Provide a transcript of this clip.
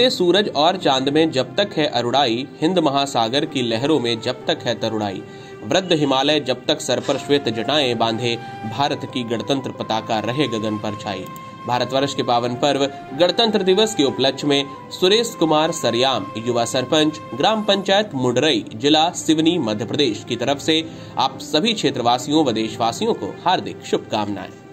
डूबते सूरज और चांद में जब तक है अरुणाई, हिंद महासागर की लहरों में जब तक है तरुणाई। वृद्ध हिमालय जब तक सर पर श्वेत जटाएं बांधे, भारत की गणतंत्र पताका रहे गगन पर छाई। भारतवर्ष के पावन पर्व गणतंत्र दिवस के उपलक्ष्य में सुरेश कुमार सरयाम, युवा सरपंच, ग्राम पंचायत मुंडरई, जिला सिवनी, मध्य प्रदेश की तरफ से आप सभी क्षेत्रवासियों व देशवासियों को हार्दिक शुभकामनाएं।